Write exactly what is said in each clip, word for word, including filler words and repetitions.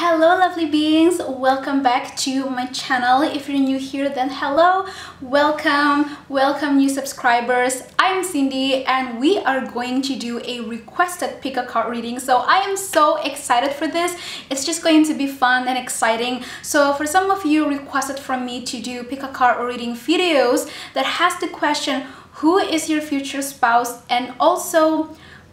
Hello lovely beings, welcome back to my channel. If you're new here, then hello, welcome, welcome new subscribers. I'm Cindy and we are going to do a requested pick a card reading. So I am so excited for this. It's just going to be fun and exciting. So for some of you requested from me to do pick a card reading videos that has the question, who is your future spouse, and also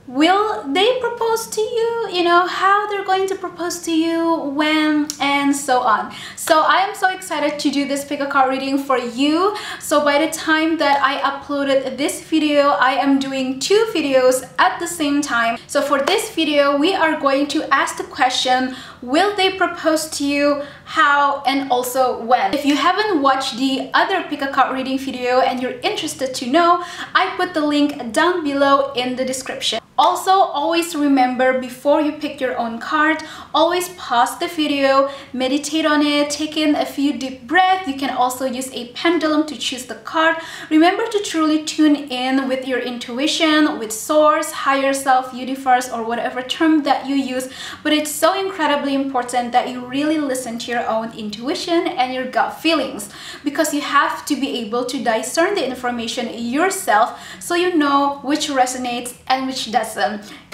will they propose to you, you know, how they're going to propose to you, when, and so on. So I am so excited to do this pick a card reading for you. So by the time that I uploaded this video, I am doing two videos at the same time. So for this video, we are going to ask the question, will they propose to you, how, and also when. If you haven't watched the other pick a card reading video and you're interested to know, I put the link down below in the description. Also, always remember, before you pick your own card, always pause the video, meditate on it, take in a few deep breaths. You can also use a pendulum to choose the card. Remember to truly tune in with your intuition, with source, higher self, universe, or whatever term that you use. But it's so incredibly important that you really listen to your own intuition and your gut feelings, because you have to be able to discern the information yourself so you know which resonates and which doesn't.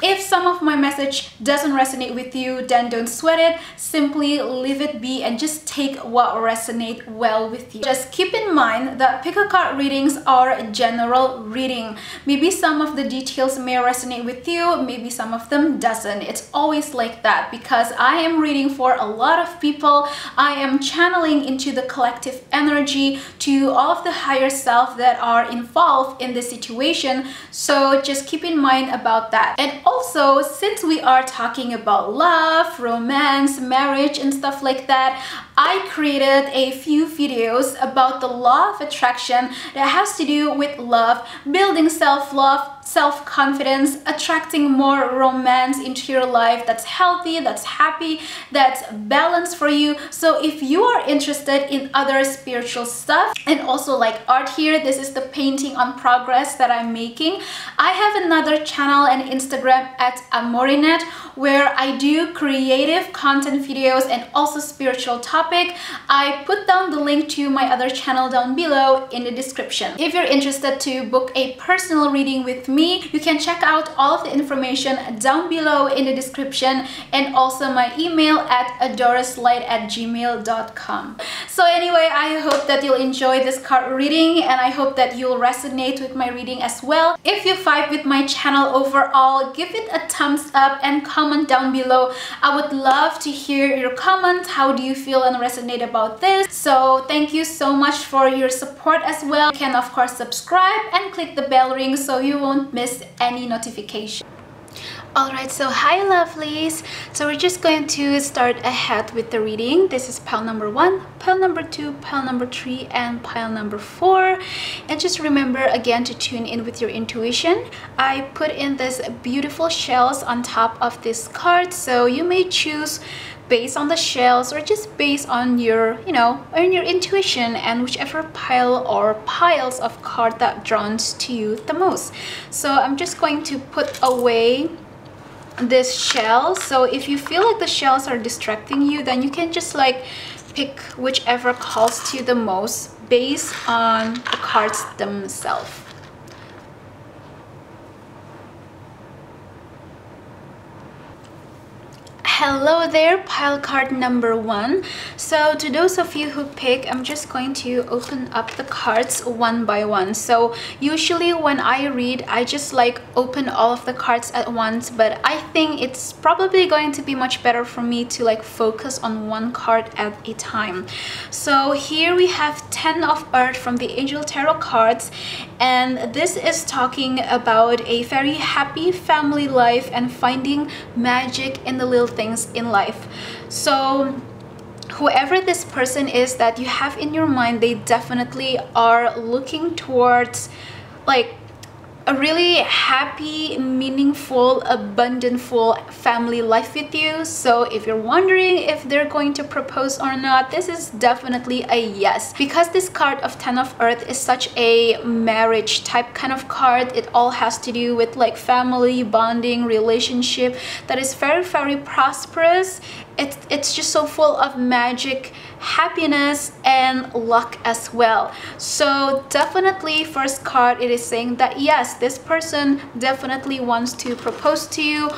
If some of my message doesn't resonate with you, then don't sweat it. Simply leave it be and just take what resonates well with you. Just keep in mind that pick a card readings are a general reading. Maybe some of the details may resonate with you, maybe some of them doesn't. It's always like that, because I am reading for a lot of people. I am channeling into the collective energy, to all of the higher self that are involved in the situation. So just keep in mind about that. And also, since we are talking about love, romance, marriage, and stuff like that, I created a few videos about the law of attraction that has to do with love, building self-love, self-confidence, attracting more romance into your life that's healthy, that's happy, that's balanced for you. So if you are interested in other spiritual stuff, and also like art here, this is the painting on progress that I'm making. I have another channel and Instagram at Amourinette, where I do creative content videos and also spiritual topic. I put down the link to my other channel down below in the description. If you're interested to book a personal reading with me, you can check out all of the information down below in the description, and also my email at adoraslight at gmail dot com. So anyway, I hope that you'll enjoy this card reading, and I hope that you'll resonate with my reading as well. If you vibe with my channel overall, give it a thumbs up and comment down below. I would love to hear your comments. How do you feel and resonate about this? So thank you so much for your support as well. You can of course subscribe and click the bell ring so you won't miss any notification. Alright, so hi lovelies. So we're just going to start ahead with the reading. This is pile number one, pile number two, pile number three, and pile number four. And just remember again to tune in with your intuition. I put in this beautiful shells on top of this card, so you may choose based on the shells or just based on your, you know, on your intuition and whichever pile or piles of card that draws to you the most. So I'm just going to put away this shell. So if you feel like the shells are distracting you, then you can just like pick whichever calls to you the most based on the cards themselves. Hello there, pile card number one. So to those of you who pick, I'm just going to open up the cards one by one. So usually when I read, I just like open all of the cards at once, but I think it's probably going to be much better for me to like focus on one card at a time. So here we have Ten of Earth from the Angel Tarot Cards, and this is talking about a very happy family life and finding magic in the little things in life. So whoever this person is that you have in your mind, they definitely are looking towards like a really happy, meaningful, abundantful family life with you. So if you're wondering if they're going to propose or not, this is definitely a yes. Because this card of Ten of Earth is such a marriage type kind of card, it all has to do with like family, bonding, relationship that is very, very prosperous. It's, it's just so full of magic, happiness, and luck as well. So definitely first card, it is saying that yes, this person definitely wants to propose to you.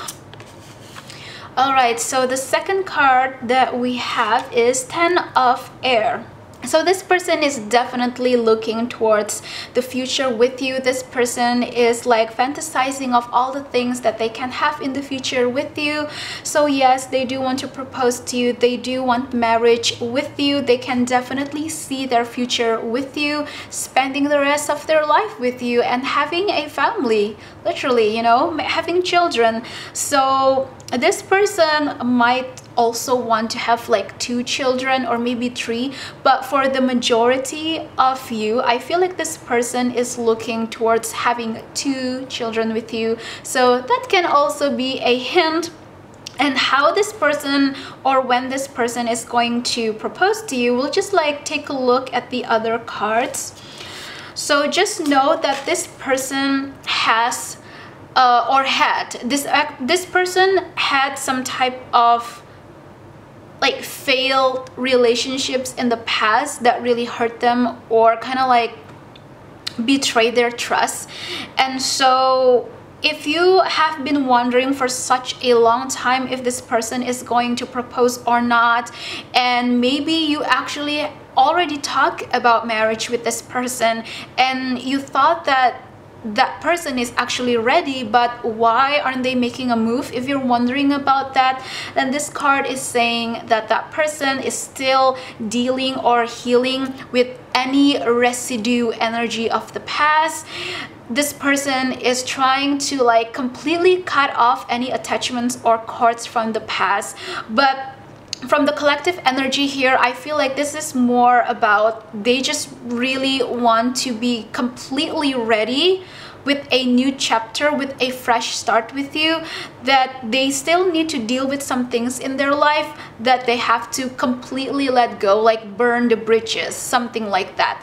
Alright, so the second card that we have is Ten of Air. So this person is definitely looking towards the future with you. This person is like fantasizing of all the things that they can have in the future with you. So yes, they do want to propose to you. They do want marriage with you. They can definitely see their future with you, spending the rest of their life with you and having a family, literally, you know, having children. So this person might also want to have like two children or maybe three, but for the majority of you, I feel like this person is looking towards having two children with you. So that can also be a hint and how this person or when this person is going to propose to you. We'll just like take a look at the other cards. So just know that this person has uh, or had this uh, this person had some type of like failed relationships in the past that really hurt them or kind of like betrayed their trust. And so if you have been wondering for such a long time if this person is going to propose or not, and maybe you actually already talked about marriage with this person and you thought that that person is actually ready, but why aren't they making a move? If you're wondering about that, then this card is saying that that person is still dealing or healing with any residue energy of the past. This person is trying to like completely cut off any attachments or cords from the past. But from the collective energy here, I feel like this is more about they just really want to be completely ready with a new chapter, with a fresh start with you, that they still need to deal with some things in their life that they have to completely let go, like burn the bridges, something like that.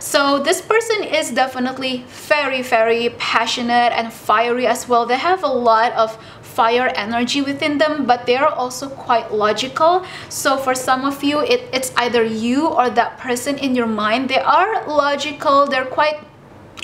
So this person is definitely very, very passionate and fiery as well. They have a lot of fire energy within them, but they are also quite logical. So for some of you, it, it's either you or that person in your mind. They are logical, they're quite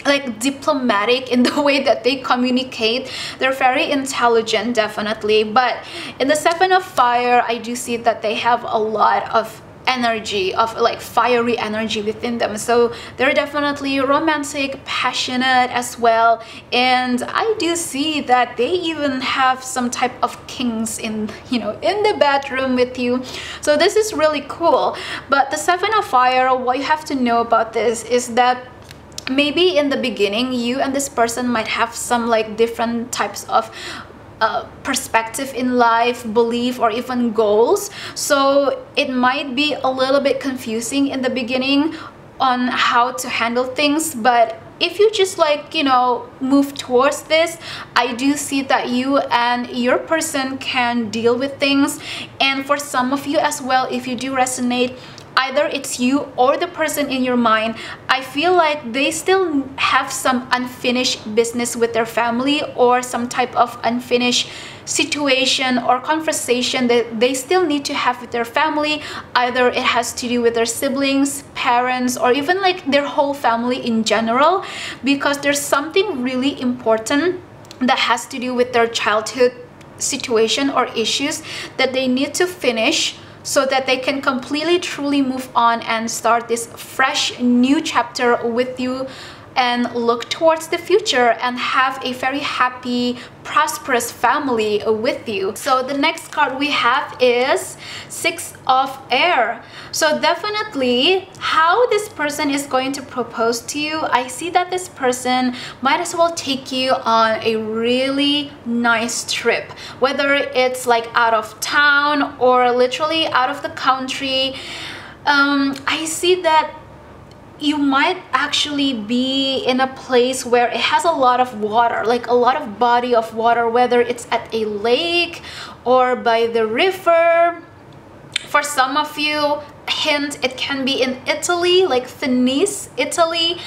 like diplomatic in the way that they communicate. They're very intelligent, definitely. But in the Seven of Fire, I do see that they have a lot of energy, of like fiery energy within them. So they're definitely romantic, passionate as well, and I do see that they even have some type of kinks in, you know, in the bedroom with you. So this is really cool. But the Seven of Fire, what you have to know about this is that maybe in the beginning you and this person might have some like different types of Uh, perspective in life, belief, or even goals. So it might be a little bit confusing in the beginning on how to handle things, but if you just like, you know, move towards this, I do see that you and your person can deal with things. And for some of you as well, if you do resonate, either it's you or the person in your mind, I feel like they still have some unfinished business with their family or some type of unfinished situation or conversation that they still need to have with their family. Either it has to do with their siblings, parents, or even like their whole family in general, because there's something really important that has to do with their childhood situation or issues that they need to finish so that they can completely truly move on and start this fresh new chapter with you and look towards the future and have a very happy, prosperous family with you. So the next card we have is Six of Air. So definitely how this person is going to propose to you, I see that this person might as well take you on a really nice trip, whether it's like out of town or literally out of the country. um, I see that you might actually be in a place where it has a lot of water, like a lot of body of water, whether it's at a lake or by the river. For some of you, hint, it can be in Italy, like Venice, Italy.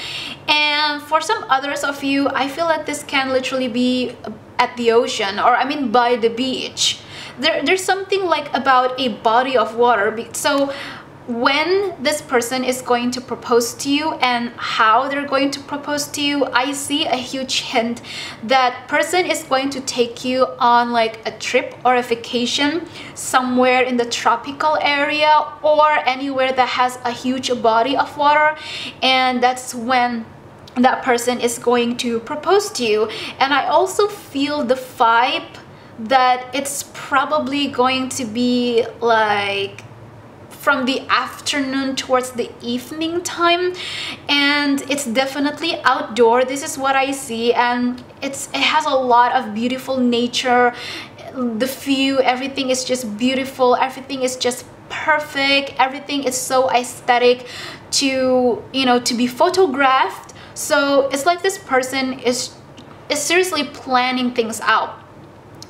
And for some others of you, I feel that this can literally be at the ocean, or I mean by the beach. There, there's something like about a body of water. So when this person is going to propose to you and how they're going to propose to you, I see a huge hint that person is going to take you on like a trip or a vacation somewhere in the tropical area or anywhere that has a huge body of water, and that's when that person is going to propose to you. And I also feel the vibe that it's probably going to be like from the afternoon towards the evening time, and it's definitely outdoor. This is what I see, and it's it has a lot of beautiful nature. The view, everything is just beautiful, everything is just perfect, everything is so aesthetic to, you know, to be photographed. So it's like this person is is seriously planning things out.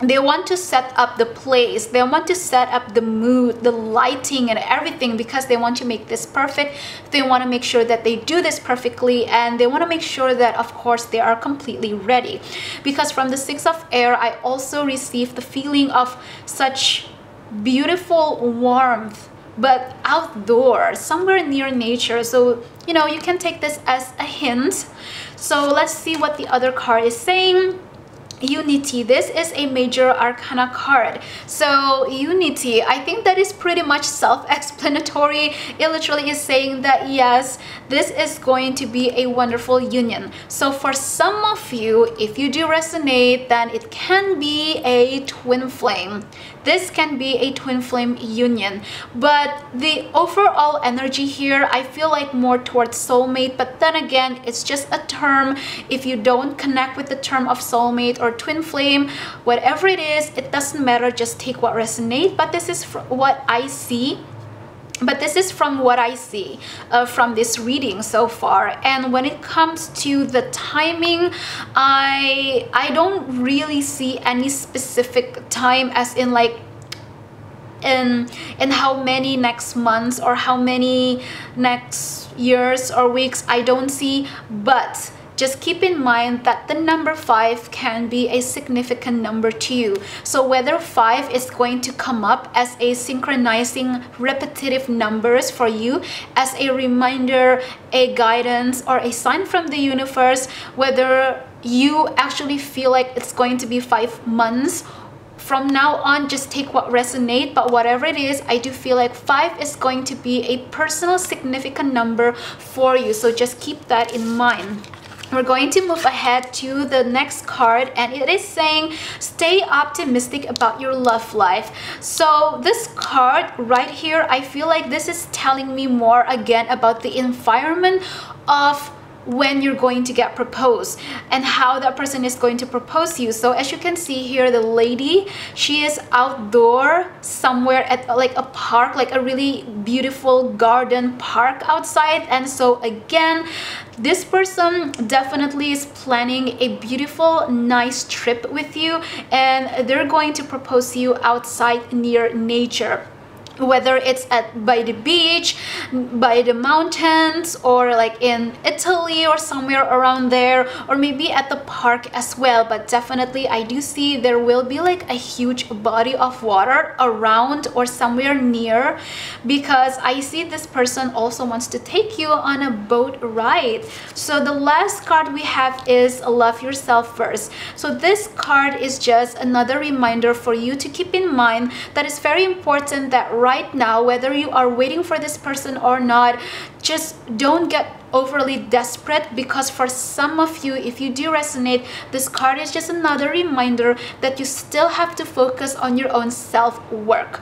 They want to set up the place, they want to set up the mood, the lighting and everything, because they want to make this perfect. They want to make sure that they do this perfectly, and they want to make sure that of course they are completely ready. Because from the Six of Air, I also received the feeling of such beautiful warmth, but outdoors, somewhere near nature. So, you know, you can take this as a hint. So let's see what the other card is saying. Unity. This is a major arcana card. So Unity, I think that is pretty much self-explanatory. It literally is saying that yes, this is going to be a wonderful union. So for some of you, if you do resonate, then it can be a twin flame. This can be a twin flame union, but the overall energy here, I feel like more towards soulmate. But then again, it's just a term. If you don't connect with the term of soulmate or twin flame, whatever it is, it doesn't matter, just take what resonates. But this is what I see. But this is from what I see uh, from this reading so far. And when it comes to the timing, I I don't really see any specific time, as in like in in how many next months or how many next years or weeks. I don't see, but just keep in mind that the number five can be a significant number to you. So whether five is going to come up as a synchronizing repetitive numbers for you, as a reminder, a guidance, or a sign from the universe, whether you actually feel like it's going to be five months from now on, just take what resonates. But whatever it is, I do feel like five is going to be a personal significant number for you. So just keep that in mind. We're going to move ahead to the next card, and it is saying stay optimistic about your love life. So this card right here, I feel like this is telling me more again about the environment of when you're going to get proposed and how that person is going to propose to you. So as you can see here, the lady, she is outdoor somewhere at like a park, like a really beautiful garden park outside. And so again, this person definitely is planning a beautiful, nice trip with you, and they're going to propose to you outside near nature, whether it's at by the beach, by the mountains, or like in Italy or somewhere around there, or maybe at the park as well. But definitely I do see there will be like a huge body of water around or somewhere near, because I see this person also wants to take you on a boat ride. So the last card we have is love yourself first. So this card is just another reminder for you to keep in mind that it's very important that right Right now, whether you are waiting for this person or not, just don't get overly desperate. Because for some of you, if you do resonate, this card is just another reminder that you still have to focus on your own self-work.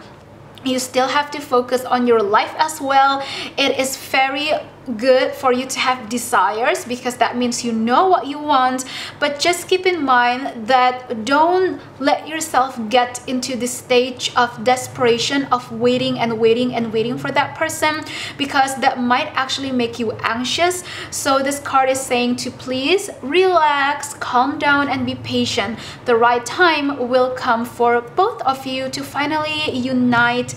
You still have to focus on your life as well. It is very good for you to have desires, because that means you know what you want. But just keep in mind that don't let yourself get into the stage of desperation of waiting and waiting and waiting for that person, because that might actually make you anxious. So this card is saying to please relax, calm down, and be patient. The right time will come for both of you to finally unite,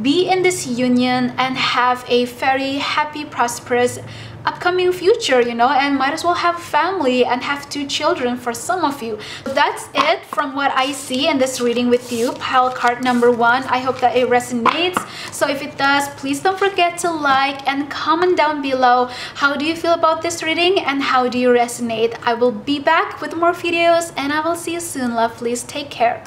be in this union, and have a very happy, prosperous upcoming future, you know, and might as well have a family and have two children for some of you. So that's it from what I see in this reading with you, pile card number one. I hope that it resonates. So if it does, please don't forget to like and comment down below. How do you feel about this reading and how do you resonate? I will be back with more videos, and I will see you soon, lovelies. Take care.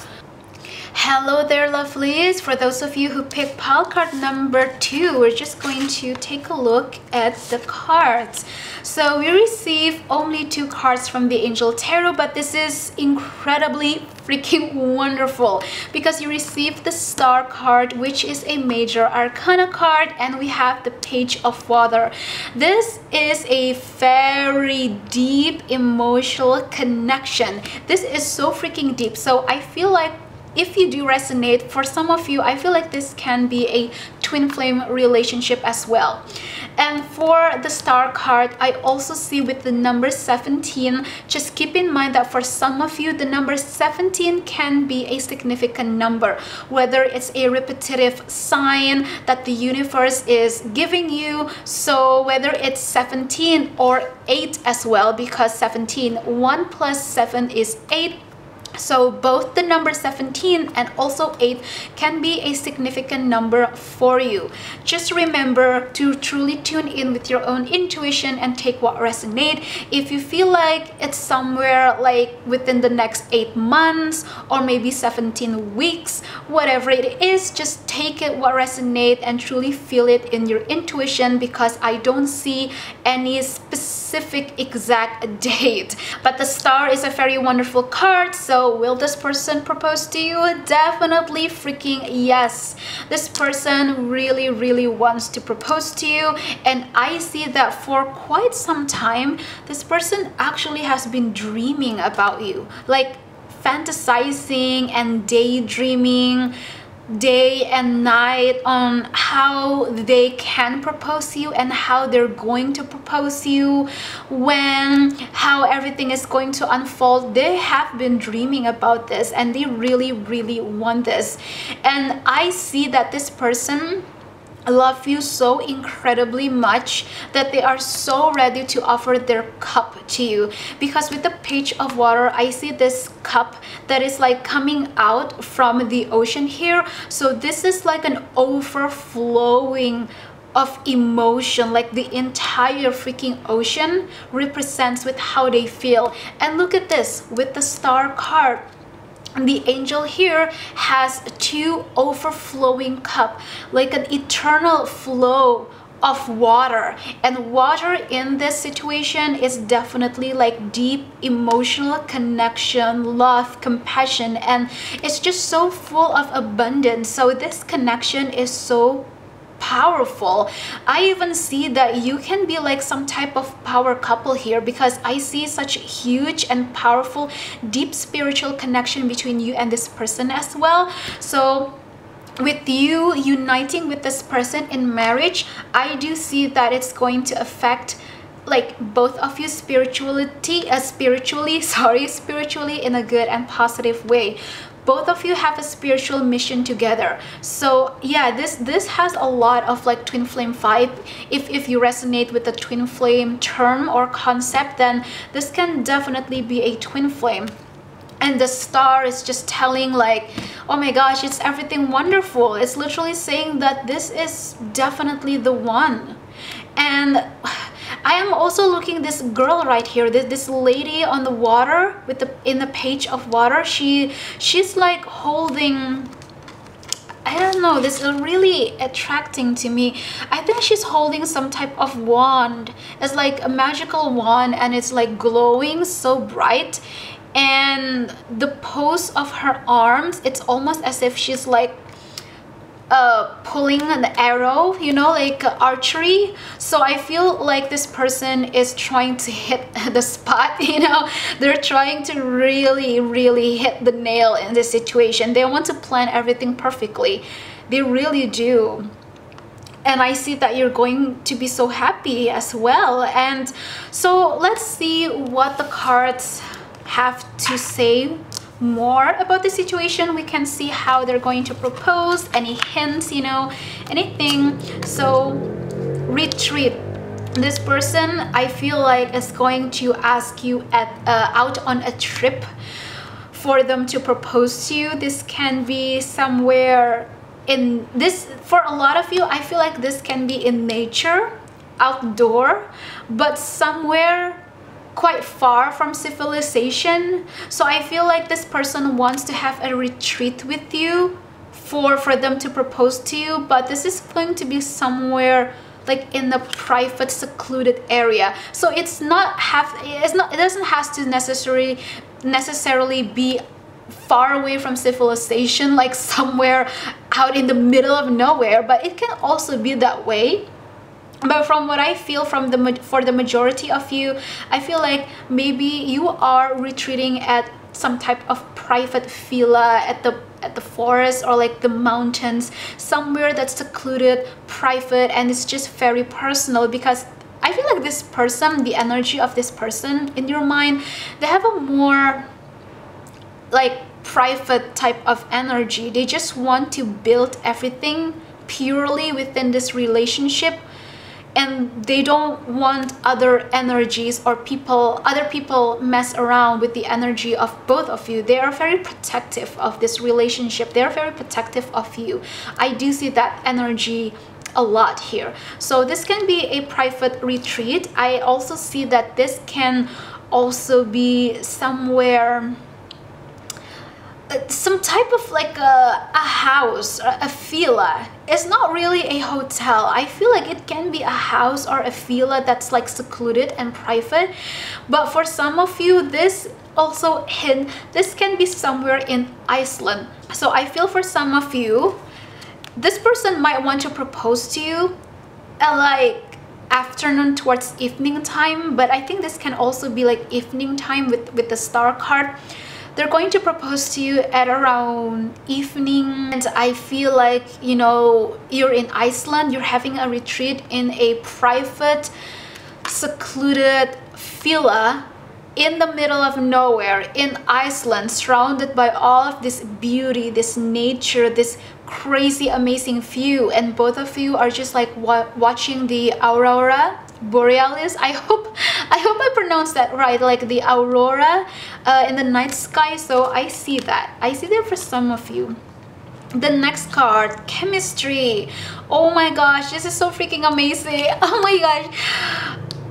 Hello there, lovelies. For those of you who picked pile card number two, we're just going to take a look at the cards. So we receive only two cards from the Angel Tarot, but this is incredibly freaking wonderful because you receive the Star card, which is a major arcana card, and we have the Page of Water. This is a very deep emotional connection. This is so freaking deep. So I feel like if you do resonate, for some of you, I feel like this can be a twin flame relationship as well. And for the Star card, I also see with the number seventeen, just keep in mind that for some of you, the number seventeen can be a significant number, whether it's a repetitive sign that the universe is giving you. So whether it's seventeen or eight as well, because seventeen, one plus seven is eight. So both the number seventeen and also eight can be a significant number for you. Just remember to truly tune in with your own intuition and take what resonates. If you feel like it's somewhere like within the next eight months or maybe seventeen weeks, whatever it is, just take it what resonates and truly feel it in your intuition, because I don't see any specific exact date. But the Star is a very wonderful card. So So will this person propose to you? Definitely freaking yes. This person really, really wants to propose to you. And I see that for quite some time, this person actually has been dreaming about you. Like fantasizing and daydreaming day and night on how they can propose you and how they're going to propose you, when, how everything is going to unfold. They have been dreaming about this and they really, really want this. And I see that this person love you so incredibly much that they are so ready to offer their cup to you, because with the Page of Water, I see this cup that is like coming out from the ocean here. So this is like an overflowing of emotion, like the entire freaking ocean represents with how they feel. And look at this, with the Star card, the angel here has two overflowing cups, like an eternal flow of water. And water in this situation is definitely like deep emotional connection, love, compassion, and it's just so full of abundance. So this connection is so powerful. I even see that you can be like some type of power couple here, because I see such huge and powerful deep spiritual connection between you and this person as well. So with you uniting with this person in marriage, I do see that it's going to affect like both of you spirituality uh, spiritually sorry spiritually in a good and positive way. Both of you have a spiritual mission together. So yeah, this this has a lot of like twin flame vibe. If, if you resonate with the twin flame term or concept, then this can definitely be a twin flame. And the Star is just telling like, oh my gosh, it's everything wonderful. It's literally saying that this is definitely the one. And I am also looking this girl right here, this, this lady on the water with the in the Page of Water. She she's like holding, I don't know, this is really attracting to me. I think she's holding some type of wand. It's like a magical wand and it's like glowing so bright. And the pose of her arms, it's almost as if she's like uh pulling an arrow, you know, like archery. So I feel like this person is trying to hit the spot, you know, they're trying to really, really hit the nail in this situation. They want to plan everything perfectly. They really do. And I see that you're going to be so happy as well. And so let's see what the cards have to say more about the situation. We can see how they're going to propose, any hints, you know, anything. So retreat. This person, I feel like, is going to ask you at uh, out on a trip for them to propose to you. This can be somewhere in this, for a lot of you, I feel like this can be in nature, outdoor, but somewhere quite far from civilization. So I feel like this person wants to have a retreat with you for for them to propose to you, but this is going to be somewhere like in a private, secluded area. So it's not have it's not it doesn't have to necessarily necessarily be far away from civilization, like somewhere out in the middle of nowhere, but it can also be that way. But from what I feel from the for the majority of you, I feel like maybe you are retreating at some type of private villa at the at the forest or like the mountains, somewhere that's secluded, private, and it's just very personal. Because I feel like this person, the energy of this person in your mind, they have a more like private type of energy. They just want to build everything purely within this relationship, and they don't want other energies or people, other people mess around with the energy of both of you. They are very protective of this relationship. They are very protective of you. I do see that energy a lot here. So this can be a private retreat. I also see that this can also be somewhere, some type of like a, a house or a villa. It's not really a hotel. I feel like it can be a house or a villa that's like secluded and private. But for some of you, this also hint, this can be somewhere in Iceland. So I feel for some of you, this person might want to propose to you at like afternoon towards evening time, but I think this can also be like evening time with, with the star card. They're going to propose to you at around evening, and I feel like, you know, you're in Iceland, you're having a retreat in a private, secluded villa in the middle of nowhere in Iceland, surrounded by all of this beauty, this nature, this crazy amazing view, and both of you are just like wa- watching the Aurora Borealis. I hope I hope I pronounced that right, like the aurora uh, in the night sky. So I see that. I see that for some of you. The next card, Chemistry. Oh my gosh, this is so freaking amazing. Oh my gosh.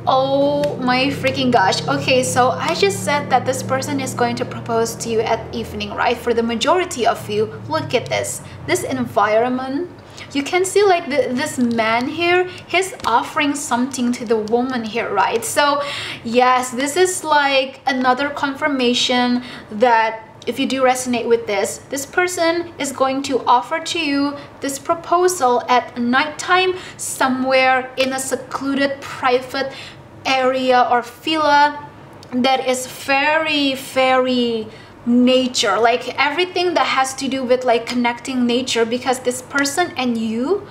Oh my freaking gosh. Okay, so I just said that this person is going to propose to you at evening, right? For the majority of you, look at this. This environment. You can see like the, this man here, he's offering something to the woman here, right? So yes, this is like another confirmation that if you do resonate with this, this person is going to offer to you this proposal at nighttime, somewhere in a secluded private area or villa that is very, very nature, like everything that has to do with like connecting nature. Because this person and you,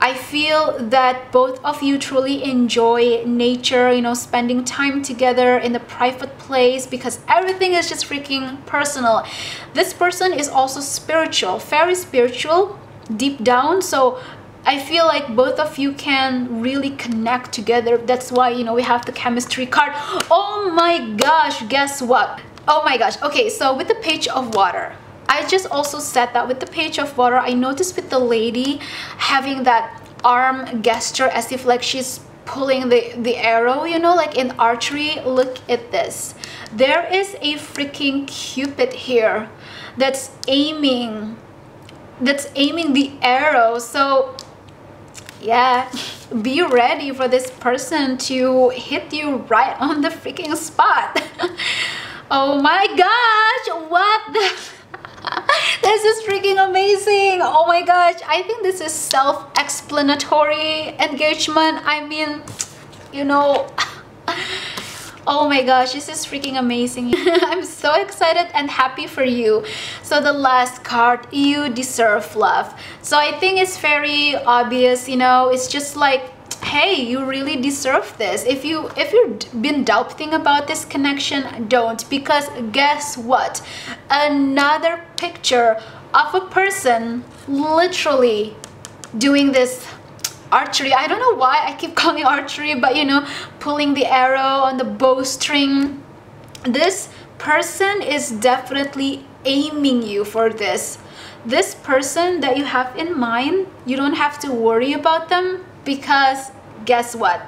I feel that both of you truly enjoy nature, you know, spending time together in a private place, because everything is just freaking personal. This person is also spiritual, very spiritual deep down. So I feel like both of you can really connect together. That's why, you know, we have the Chemistry card. Oh my gosh, guess what? Oh my gosh. Okay, so with the Page of Water, I just also said that with the Page of Water, I noticed with the lady having that arm gesture as if like she's pulling the, the arrow, you know, like in archery. Look at this. There is a freaking Cupid here that's aiming, that's aiming the arrow. So yeah, be ready for this person to hit you right on the freaking spot. Oh my gosh, what the This is freaking amazing. Oh my gosh, I think this is self-explanatory engagement. I mean, you know, oh my gosh, this is freaking amazing. I'm so excited and happy for you. So the last card, you deserve love. So I think it's very obvious, you know, it's just like, hey, you really deserve this. If you if you've been doubting about this connection, don't, because guess what? Another picture of a person literally doing this archery. I don't know why I keep calling it archery, but you know, pulling the arrow on the bowstring. This person is definitely aiming you for this. This person that you have in mind, you don't have to worry about them, because guess what?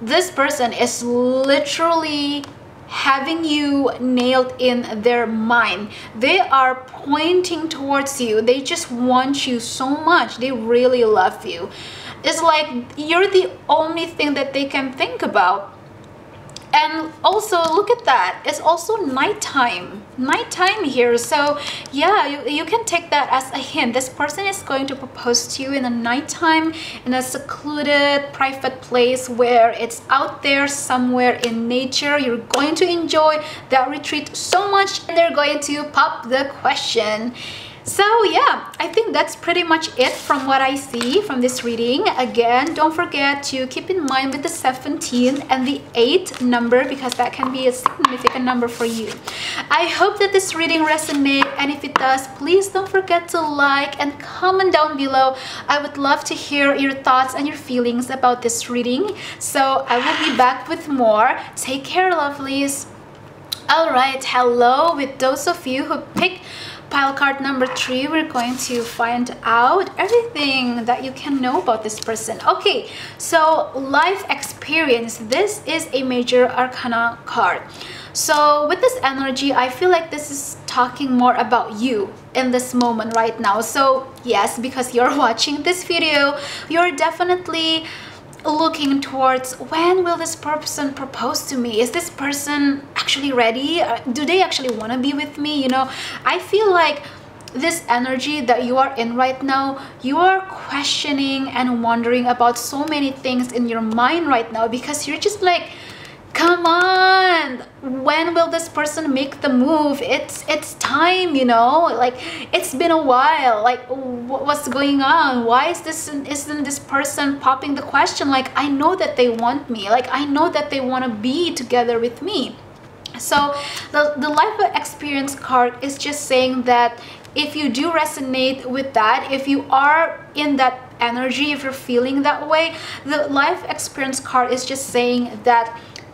This person is literally having you nailed in their mind. They are pointing towards you. They just want you so much. They really love you. It's like you're the only thing that they can think about. And also, look at that. It's also nighttime. Nighttime here. So yeah, you, you can take that as a hint. This person is going to propose to you in the nighttime, in a secluded, private place where it's out there somewhere in nature. You're going to enjoy that retreat so much, and they're going to pop the question. So yeah, I think that's pretty much it from what I see from this reading. Again, don't forget to keep in mind with the seventeen and the eight number, because that can be a significant number for you. I hope that this reading resonates, and if it does, please don't forget to like and comment down below. I would love to hear your thoughts and your feelings about this reading. So I will be back with more. Take care, lovelies. Alright, hello with those of you who picked pile card number three. We're going to find out everything that you can know about this person. Okay, so life experience. This is a major arcana card. So with this energy, I feel like this is talking more about you in this moment right now. So yes, because you're watching this video, you're definitely looking towards, when will this person propose to me? Is this person actually ready? Do they actually want to be with me? You know, I feel like this energy that you are in right now, you are questioning and wondering about so many things in your mind right now, because you're just like, come on, when will this person make the move? It's it's time, you know, like it's been a while. Like, what's going on? Why is this isn't this person popping the question? Like, I know that they want me. Like, I know that they want to be together with me. So the, the life experience card is just saying that if you do resonate with that, if you are in that energy, if you're feeling that way, the life experience card is just saying that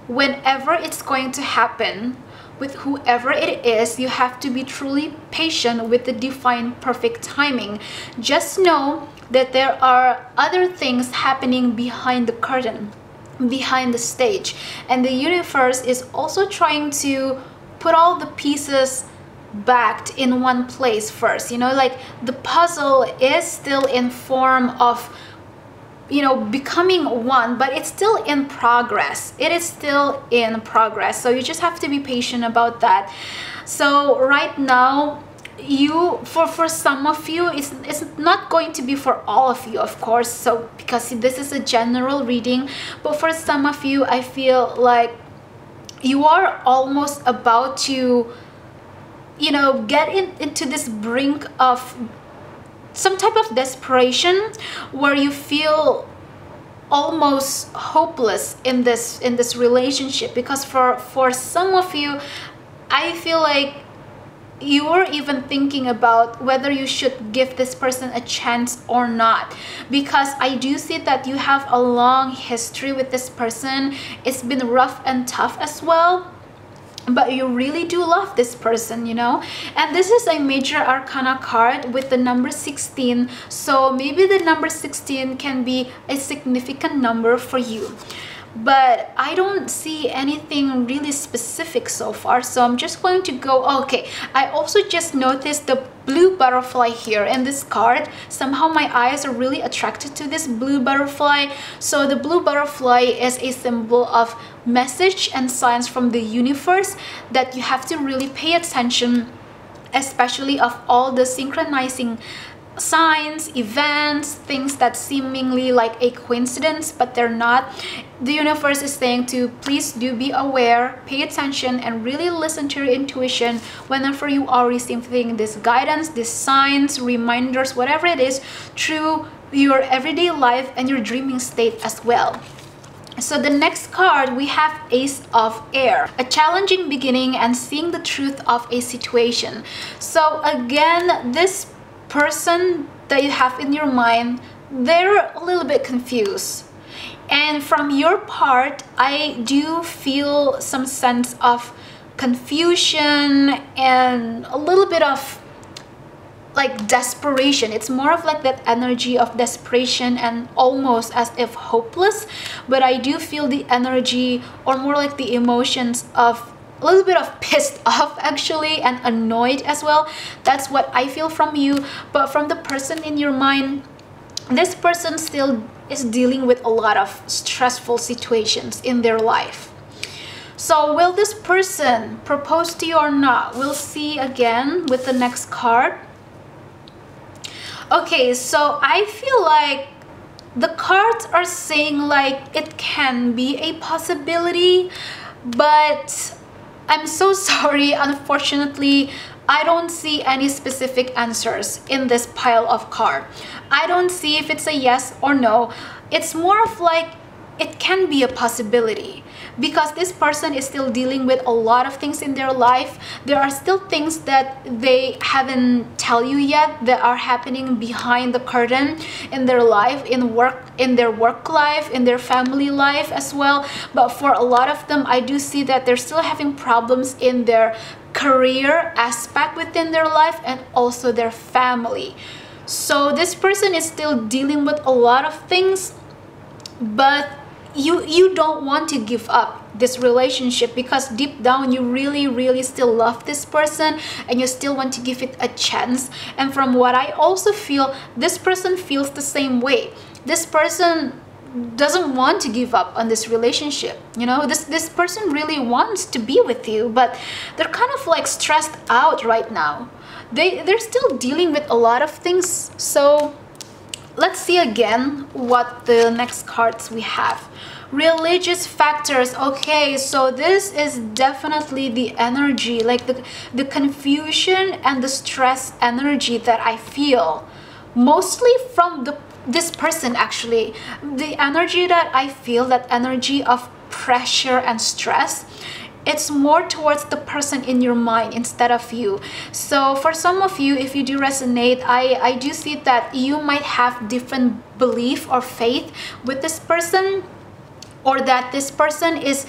whenever it's going to happen, with whoever it is, you have to be truly patient with the divine perfect timing. Just know that there are other things happening behind the curtain, behind the stage, and the universe is also trying to put all the pieces backed in one place first. You know, like the puzzle is still in form of, you know, becoming one, but it's still in progress. It is still in progress. So you just have to be patient about that. So right now, you for for some of you, it's, it's not going to be for all of you, of course, so because this is a general reading, but for some of you, I feel like you are almost about to, you know, get in, into this brink of some type of desperation where you feel almost hopeless in this in this relationship, because for for some of you, I feel like you were even thinking about whether you should give this person a chance or not, because I do see that you have a long history with this person. It's been rough and tough as well, but you really do love this person, you know. And this is a major arcana card with the number sixteen, so maybe the number sixteen can be a significant number for you, but I don't see anything really specific so far, so I'm just going to go. Okay, I also just noticed the blue butterfly here in this card. Somehow my eyes are really attracted to this blue butterfly. So the blue butterfly is a symbol of message and signs from the universe that you have to really pay attention especially of all the synchronizing signs, events, things that seemingly like a coincidence, but they're not. The universe is saying to please do be aware, pay attention, and really listen to your intuition whenever you are receiving this guidance, these signs, reminders, whatever it is, through your everyday life and your dreaming state as well. So the next card, we have Ace of Air. A challenging beginning and seeing the truth of a situation. So again, this person that you have in your mind, they're a little bit confused. And from your part, I do feel some sense of confusion and a little bit of like desperation. It's more of like that energy of desperation and almost as if hopeless, but I do feel the energy, or more like the emotions of a little bit of pissed off actually, and annoyed as well. That's what I feel from you. But from the person in your mind, this person still is dealing with a lot of stressful situations in their life. So will this person propose to you or not? We'll see again with the next card. Okay, so I feel like the cards are saying like it can be a possibility, but I'm so sorry, unfortunately, I don't see any specific answers in this pile of cards. I don't see if it's a yes or no. It's more of like it can be a possibility, because this person is still dealing with a lot of things in their life. There are still things that they haven't tell you yet that are happening behind the curtain in their life, in work, in their work life, in their family life as well. But for a lot of them, I do see that they're still having problems in their career aspect within their life and also their family. So this person is still dealing with a lot of things, but You, you don't want to give up this relationship, because deep down you really really still love this person and you still want to give it a chance. And from what I also feel, this person feels the same way. This person doesn't want to give up on this relationship, you know. This this person really wants to be with you, but they're kind of like stressed out right now. They they're still dealing with a lot of things. So let's see again what the next cards we have. Religious factors. Okay, so this is definitely the energy, like the, the confusion and the stress energy that I feel. Mostly from the, this person actually. The energy that I feel, that energy of pressure and stress, it's more towards the person in your mind instead of you. So for some of you, if you do resonate, I, I do see that you might have different belief or faith with this person, or that this person is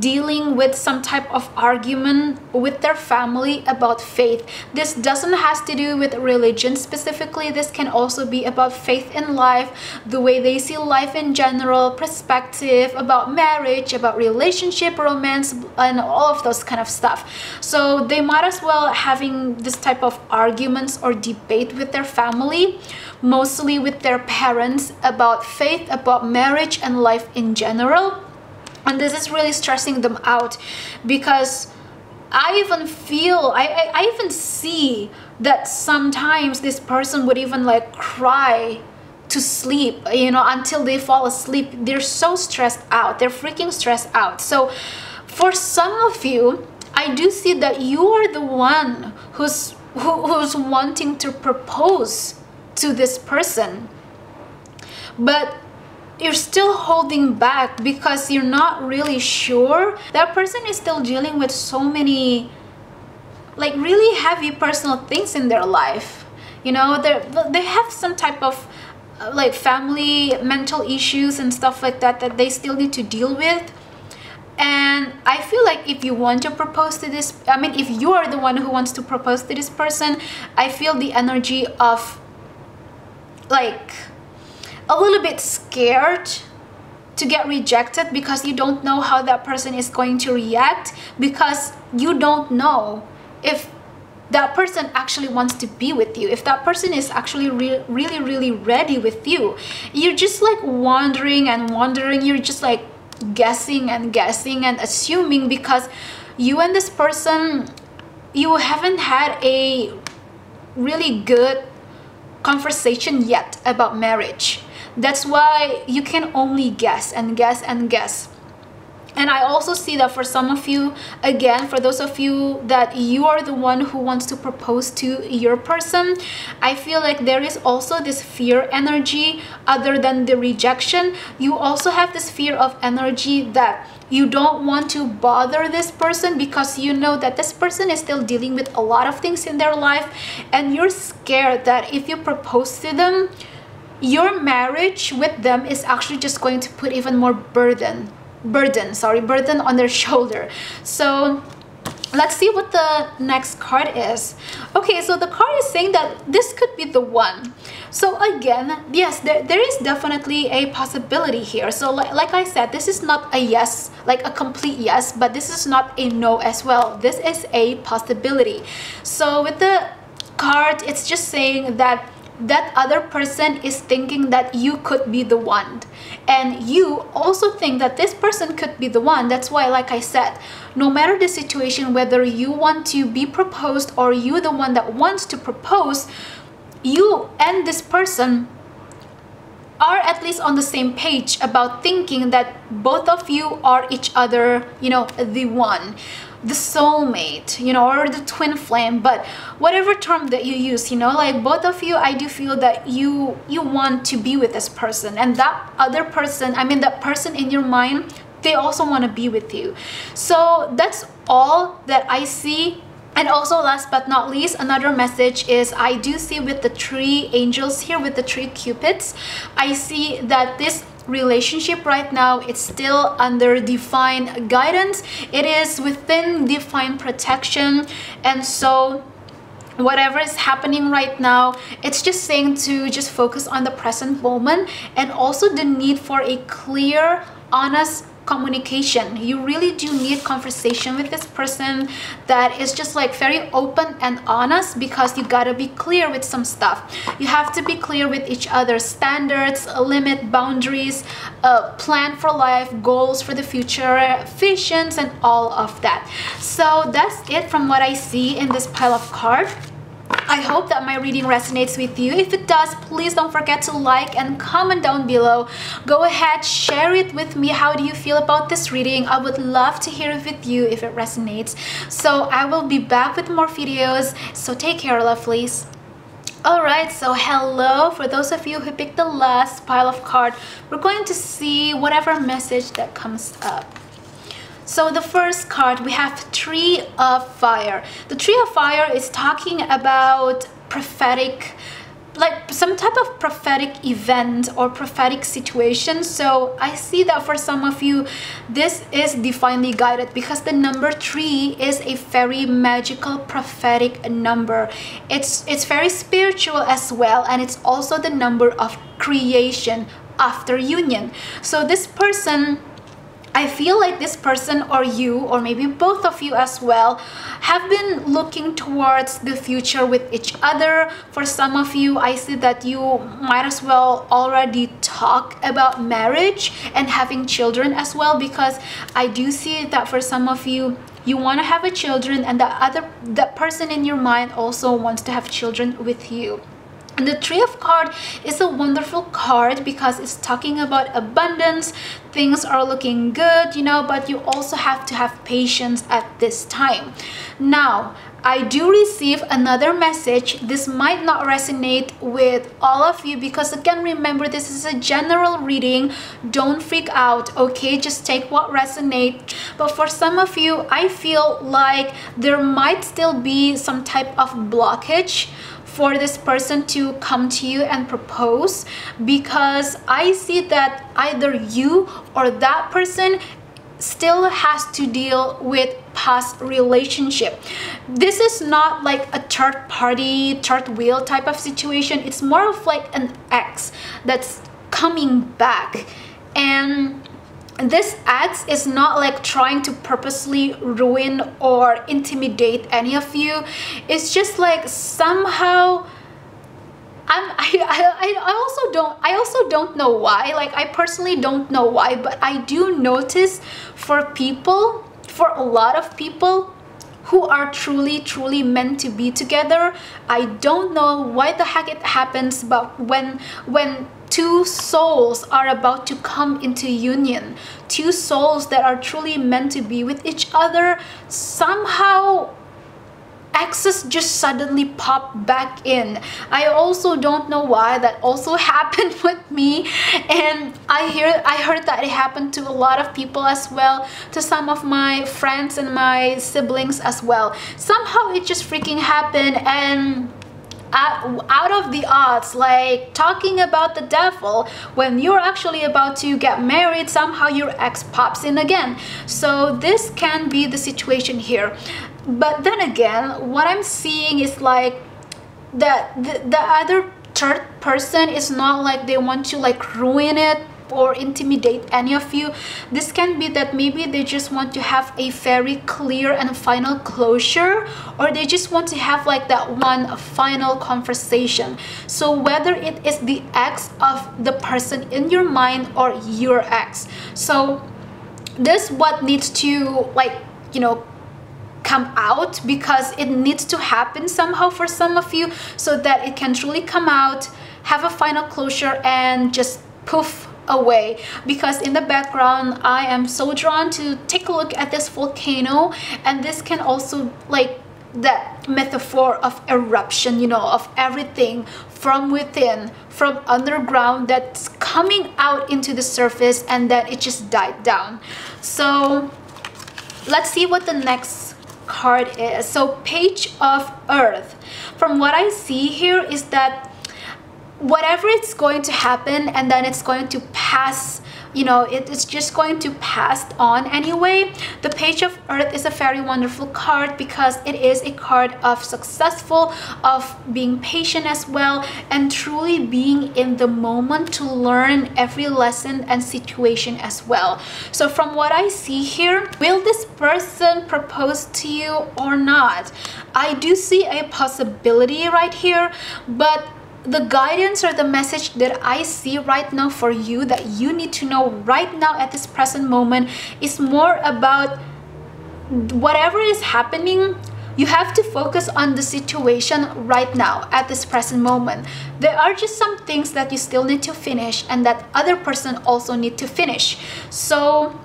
dealing with some type of argument with their family about faith. This doesn't have to do with religion specifically. This can also be about faith in life, the way they see life in general, perspective about marriage, about relationship, romance, and all of those kind of stuff. So they might as well having this type of arguments or debate with their family, mostly with their parents, about faith, about marriage, and life in general. And this is really stressing them out, because I even feel, I, I, I even see that sometimes this person would even like cry to sleep, you know, until they fall asleep. They're so stressed out. They're freaking stressed out. So for some of you, I do see that you are the one who's, who, who's wanting to propose to this person, but you're still holding back because you're not really sure. That person is still dealing with so many like really heavy personal things in their life, you know. They they have some type of like family mental issues and stuff like that that they still need to deal with. And I feel like if you want to propose to this, I mean if you are the one who wants to propose to this person, I feel the energy of like a little bit scared to get rejected, because you don't know how that person is going to react, because you don't know if that person actually wants to be with you, if that person is actually re really really ready with you. You're just like wondering and wondering, you're just like guessing and guessing and assuming, because you and this person you haven't had a really good conversation yet about marriage. That's why you can only guess and guess and guess. And I also see that for some of you, again, for those of you that you are the one who wants to propose to your person, I feel like there is also this fear energy other than the rejection. You also have this fear of energy that you don't want to bother this person because you know that this person is still dealing with a lot of things in their life, and you're scared that if you propose to them, your marriage with them is actually just going to put even more burden burden sorry burden on their shoulder. So let's see what the next card is. Okay, so the card is saying that this could be the one. So again, yes, there, there is definitely a possibility here. So li like I said, this is not a yes, like a complete yes, but this is not a no as well. This is a possibility. So with the card, it's just saying that that other person is thinking that you could be the one, and you also think that this person could be the one. That's why, like I said, no matter the situation, whether you want to be proposed or you the one that wants to propose, you and this person are at least on the same page about thinking that both of you are each other, you know, the one, the soulmate, you know, or the twin flame, but whatever term that you use, you know, like both of you, I do feel that you you want to be with this person, and that other person, I mean that person in your mind, they also want to be with you. So that's all that I see. And also, last but not least, another message is I do see with the three angels here, with the three cupids, I see that this relationship right now, it's still under divine guidance. It is within divine protection. And so whatever is happening right now, it's just saying to just focus on the present moment, and also the need for a clear, honest communication. You really do need conversation with this person that is just like very open and honest, because you gotta be clear with some stuff. You have to be clear with each other's standards, limit, boundaries, uh, plan for life, goals for the future, visions, and all of that. So that's it from what I see in this pile of cards. I hope that my reading resonates with you. If it does, please don't forget to like and comment down below. Go ahead, share it with me. How do you feel about this reading? I would love to hear it with you if it resonates. So I will be back with more videos. So take care, lovelies. Alright, so hello. For those of you who picked the last pile of cards, we're going to see whatever message that comes up. So the first card, we have Tree of Fire. The Tree of Fire is talking about prophetic, like some type of prophetic event or prophetic situation. So I see that for some of you, this is divinely guided, because the number three is a very magical, prophetic number. It's, it's very spiritual as well, and it's also the number of creation after union. So this person, I feel like this person or you, or maybe both of you as well, have been looking towards the future with each other. For some of you, I see that you might as well already talk about marriage and having children as well, because I do see that for some of you, you want to have a children, and the other, that person in your mind also wants to have children with you. And the Tree of Cards is a wonderful card because it's talking about abundance. Things are looking good, you know, but you also have to have patience at this time. Now, I do receive another message. This might not resonate with all of you because, again, remember, this is a general reading. Don't freak out, okay? Just take what resonates. But for some of you, I feel like there might still be some type of blockage for this person to come to you and propose, because I see that either you or that person still has to deal with past relationship. This is not like a third party, third wheel type of situation. It's more of like an ex that's coming back, and this ex is not like trying to purposely ruin or intimidate any of you. It's just like somehow I'm, I, I, I also don't I also don't know why, like I personally don't know why, but I do notice for people, for a lot of people, who are truly, truly meant to be together. I don't know why the heck it happens, but when when two souls are about to come into union, two souls that are truly meant to be with each other, somehow exes just suddenly pop back in. I also don't know why. That also happened with me, and I hear I heard that it happened to a lot of people as well, to some of my friends and my siblings as well. Somehow it just freaking happened, and out of the odds, like talking about the devil, when you're actually about to get married, somehow your ex pops in again. So this can be the situation here. But then again, what I'm seeing is like that the, the other third person is not like they want to like ruin it or intimidate any of you. This can be that maybe they just want to have a very clear and final closure, or they just want to have like that one final conversation. So whether it is the ex of the person in your mind or your ex, so this what needs to like, you know, come out, because it needs to happen somehow for some of you, so that it can truly come out, have a final closure, and just poof away. Because in the background, I am so drawn to take a look at this volcano, and this can also like that metaphor of eruption, you know, of everything from within, from underground, that's coming out into the surface, and then it just died down. So let's see what the next card is. So Page of Earth, from what I see here, is that whatever it's going to happen, and then it's going to pass, you know, it is just going to pass on anyway. The Page of Earth is a very wonderful card, because it is a card of successful, of being patient as well, and truly being in the moment to learn every lesson and situation as well. So from what I see here, will this person propose to you or not? I do see a possibility right here, but the guidance or the message that I see right now for you, that you need to know right now at this present moment, is more about whatever is happening. You have to focus on the situation right now at this present moment. There are just some things that you still need to finish, and that other person also need to finish. So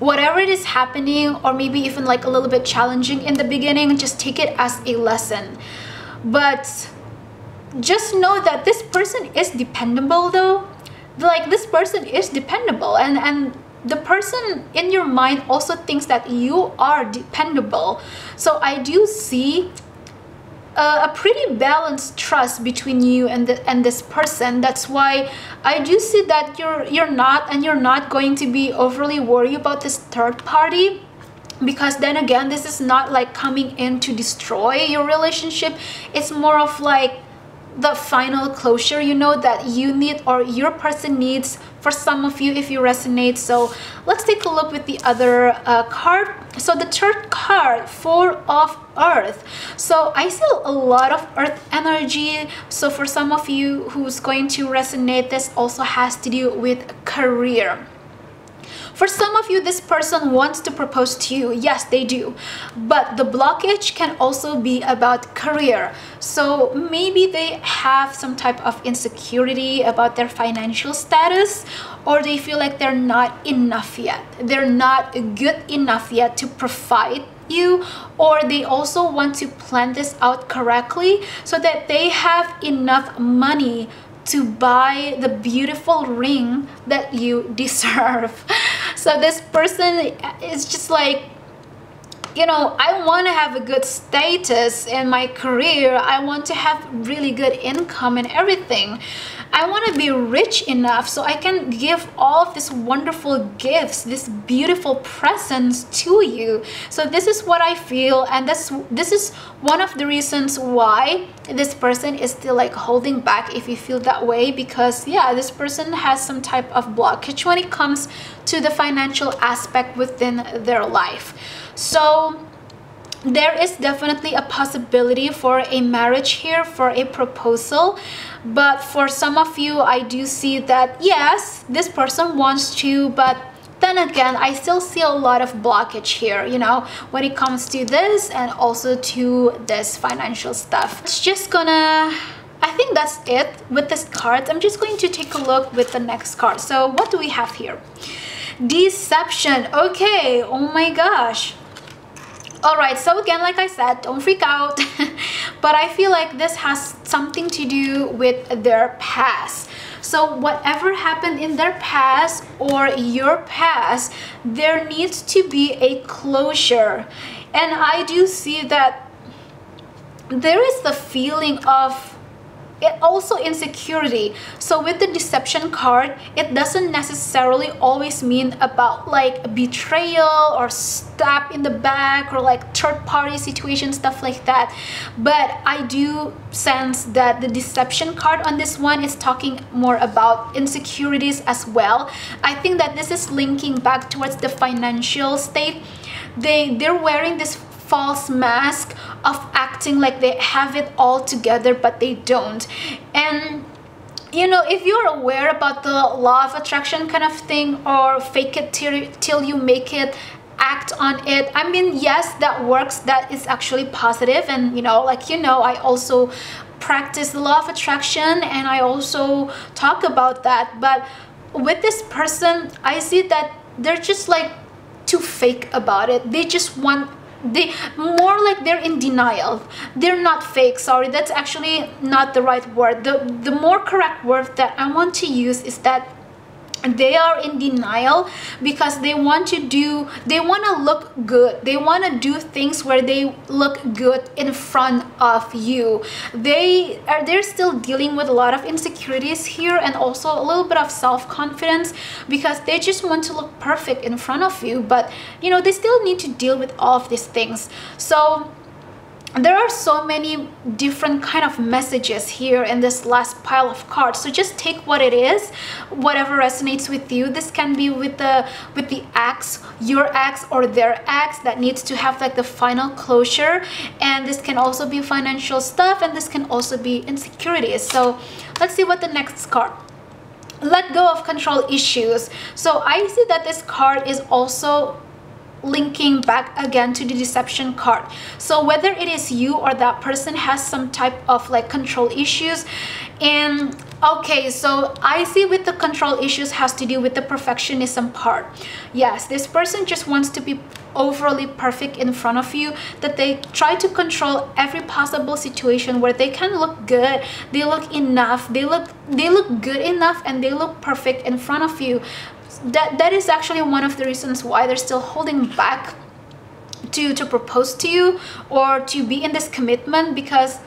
whatever it is happening, or maybe even like a little bit challenging in the beginning, just take it as a lesson. But just know that this person is dependable, though. Like, this person is dependable, and and the person in your mind also thinks that you are dependable. So I do see a, a pretty balanced trust between you and the, and this person. That's why I do see that you're you're not and you're not going to be overly worried about this third party. Because then again, this is not like coming in to destroy your relationship. It's more of like the final closure, you know, that you need, or your person needs, for some of you, if you resonate. So let's take a look with the other uh, card. So the third card, Four of Earth. So I see a lot of earth energy. So for some of you who's going to resonate, this also has to do with career. For some of you, this person wants to propose to you. Yes, they do. But the blockage can also be about career. So maybe they have some type of insecurity about their financial status, or they feel like they're not enough yet. They're not good enough yet to provide you, or they also want to plan this out correctly so that they have enough money to buy the beautiful ring that you deserve. So this person is just like, you know, I want to have a good status in my career. I want to have really good income and everything. I want to be rich enough so I can give all of these wonderful gifts, these beautiful presents to you. So this is what I feel, and this, this is one of the reasons why this person is still like holding back, if you feel that way. Because yeah, this person has some type of blockage when it comes to the financial aspect within their life. So there is definitely a possibility for a marriage here, for a proposal. But for some of you, I do see that yes, this person wants to, but then again, I still see a lot of blockage here, you know, when it comes to this and also to this financial stuff. It's just gonna... I think that's it with this card. I'm just going to take a look with the next card. So what do we have here? Deception. Okay, oh my gosh. Alright, so again, like I said, don't freak out. But I feel like this has something to do with their past. So whatever happened in their past or your past, there needs to be a closure. And I do see that there is the feeling of it, also insecurity. So with the Deception card, it doesn't necessarily always mean about like betrayal or stab in the back or like third party situation, stuff like that. But I do sense that the Deception card on this one is talking more about insecurities as well. I think that this is linking back towards the financial state. They, they're wearing this false mask of acting like they have it all together, but they don't. And you know, if you're aware about the law of attraction kind of thing, or fake it till, till you make it, act on it. I mean, yes, that works. That is actually positive. And you know, like, you know, I also practice the law of attraction and I also talk about that. But with this person, I see that they're just like too fake about it. They just want They more like they're in denial. They're not fake. Sorry, that's actually not the right word. The the more correct word that I want to use is that they are in denial because they want to do, they want to look good. They want to do things where they look good in front of you. They are, they're still dealing with a lot of insecurities here and also a little bit of self-confidence because they just want to look perfect in front of you. But, you know, they still need to deal with all of these things. So there are so many different kind of messages here in this last pile of cards. So just take what it is, whatever resonates with you. This can be with the with the ex, your ex or their ex that needs to have like the final closure. And this can also be financial stuff, and this can also be insecurities. So let's see what the next card. Let go of control issues. So I see that this card is also linking back again to the Deception card. So whether it is you or that person has some type of like control issues. And okay, so I see with the control issues has to do with the perfectionism part. Yes, this person just wants to be overly perfect in front of you, that they try to control every possible situation where they can look good, they look enough, they look they look good enough, and they look perfect in front of you. That, that is actually one of the reasons why they're still holding back to, to propose to you or to be in this commitment because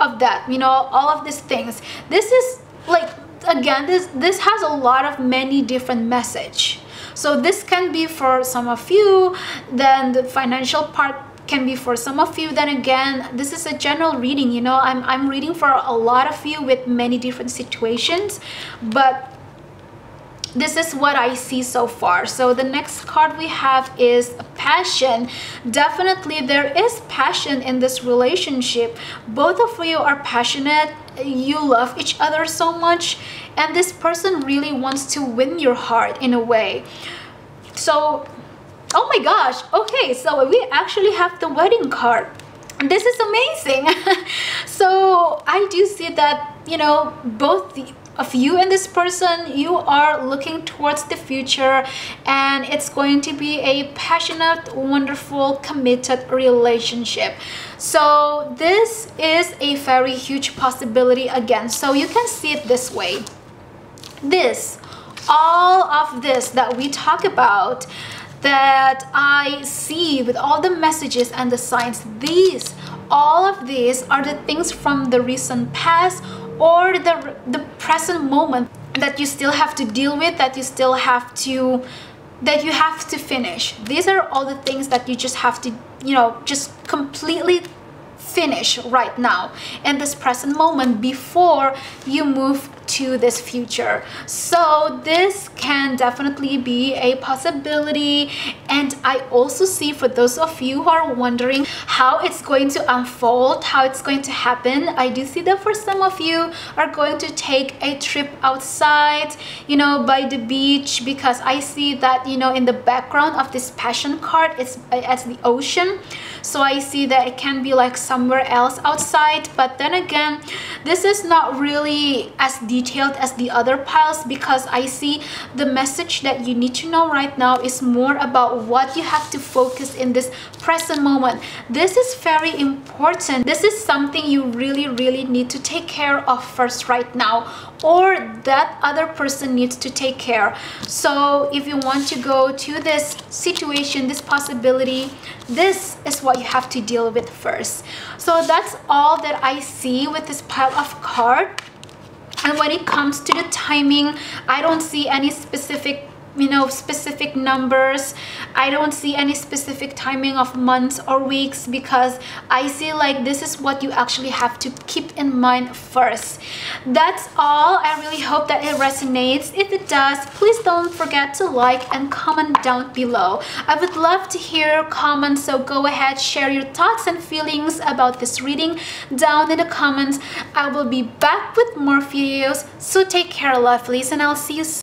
of that, you know, all of these things. This is like, again, this, this has a lot of many different messages. So this can be for some of you, then the financial part can be for some of you. Then again, this is a general reading, you know, I'm, I'm reading for a lot of you with many different situations, but this is what I see so far. So the next card we have is passion. Definitely there is passion in this relationship. Both of you are passionate. You love each other so much. And this person really wants to win your heart in a way. So, oh my gosh. Okay, so we actually have the wedding card. This is amazing. So I do see that, you know, both the of you and this person, you are looking towards the future, and it's going to be a passionate, wonderful, committed relationship. So this is a very huge possibility again. So you can see it this way. This, all of this that we talk about, that I see with all the messages and the signs, these, all of these are the things from the recent past or the, the present moment that you still have to deal with, that you still have to, that you have to finish. These are all the things that you just have to, you know, just completely finish right now in this present moment before you move to this future. So this can definitely be a possibility. And I also see, for those of you who are wondering how it's going to unfold, how it's going to happen, I do see that for some of you are going to take a trip outside, you know, by the beach, because I see that, you know, in the background of this passion card, it's as the ocean. So I see that it can be like somewhere else outside. But then again, this is not really as detailed as the other piles, because I see the message that you need to know right now is more about what you have to focus in this present moment. This is very important. This is something you really, really need to take care of first right now, or that other person needs to take care. So if you want to go to this situation, this possibility, this is what you have to deal with first. So that's all that I see with this pile of cards. And when it comes to the timing, I don't see any specific, you know, specific numbers. I don't see any specific timing of months or weeks, because I see like this is what you actually have to keep in mind first. That's all. I really hope that it resonates. If it does, please don't forget to like and comment down below. I would love to hear comments, so go ahead, share your thoughts and feelings about this reading down in the comments. I will be back with more videos, so take care, lovelies, and I'll see you soon.